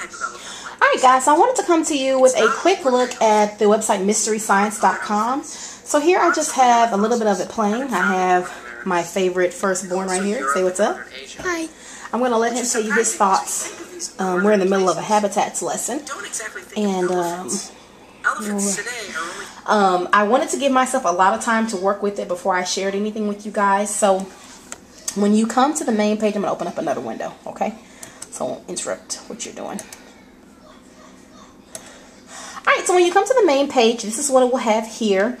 Alright guys, so I wanted to come to you with a quick look at the website MysteryScience.com. So here I just have a little bit of it playing. I have my favorite firstborn right here. Say what's up. Hi. I'm going to let him tell you his thoughts. We're in the middle of a habitats lesson. And I wanted to give myself a lot of time to work with it before I shared anything with you guys. So when you come to the main page, I'm going to open up another window, okay? So I won't interrupt what you're doing. Alright, so when you come to the main page, this is what it will have here.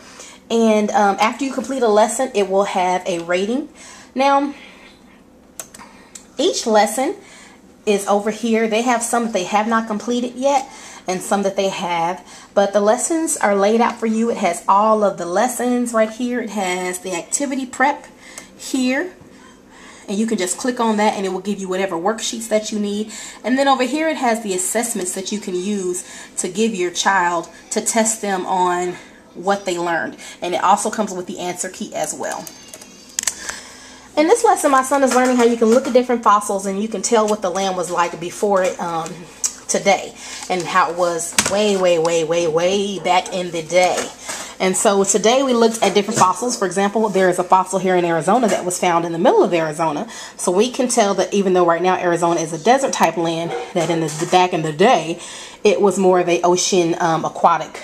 And after you complete a lesson, it will have a rating. Now, each lesson is over here. They have some that they have not completed yet and some that they have. But the lessons are laid out for you. It has all of the lessons right here. It has the activity prep here. And you can just click on that and it will give you whatever worksheets that you need. And then over here it has the assessments that you can use to give your child to test them on what they learned. And it also comes with the answer key as well. In this lesson, my son is learning how you can look at different fossils and you can tell what the land was like before it today and how it was way back in the day. And so today we looked at different fossils. For example, there is a fossil here in Arizona that was found in the middle of Arizona. So we can tell that even though right now Arizona is a desert type land, that in the back in the day, it was more of a ocean aquatic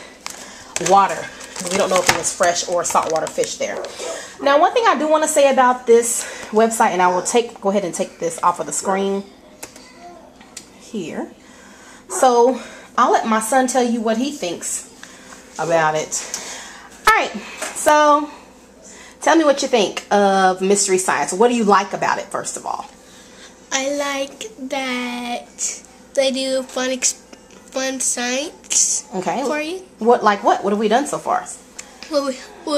water. We don't know if it was fresh or saltwater fish there. Now, one thing I do want to say about this website, and I will go ahead and take this off of the screen here. So I'll let my son tell you what he thinks about it. Alright, so tell me what you think of Mystery Science. What do you like about it, first of all? I like that they do fun science for you. What have we done so far? Well,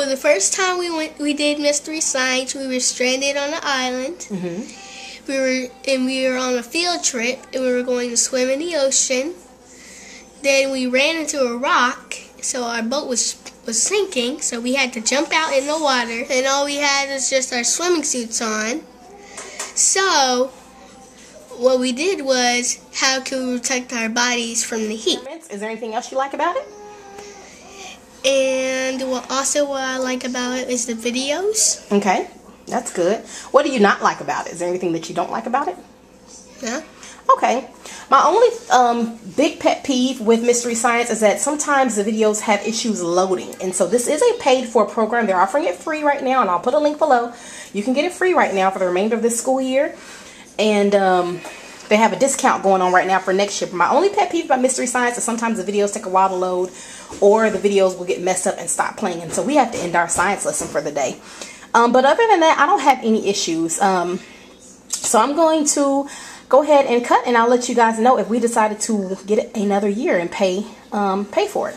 the first time we did Mystery Science, we were stranded on an island. Mm-hmm. We were on a field trip, and we were going to swim in the ocean. Then we ran into a rock, so our boat was sinking, so we had to jump out in the water, and all we had was just our swimming suits on. So what we did was, how can we protect our bodies from the heat? Is there anything else you like about it? And what I like about it is the videos. Okay, that's good. What do you not like about it? Is there anything that you don't like about it? No. Okay. My only big pet peeve with Mystery Science is that sometimes the videos have issues loading. And so this is a paid for program. They're offering it free right now, and I'll put a link below. You can get it free right now for the remainder of this school year. And they have a discount going on right now for next year. But my only pet peeve about Mystery Science is sometimes the videos take a while to load, or the videos will get messed up and stop playing. And so we have to end our science lesson for the day. But other than that, I don't have any issues. So I'm going to go ahead and cut, and I'll let you guys know if we decided to get it another year and pay for it.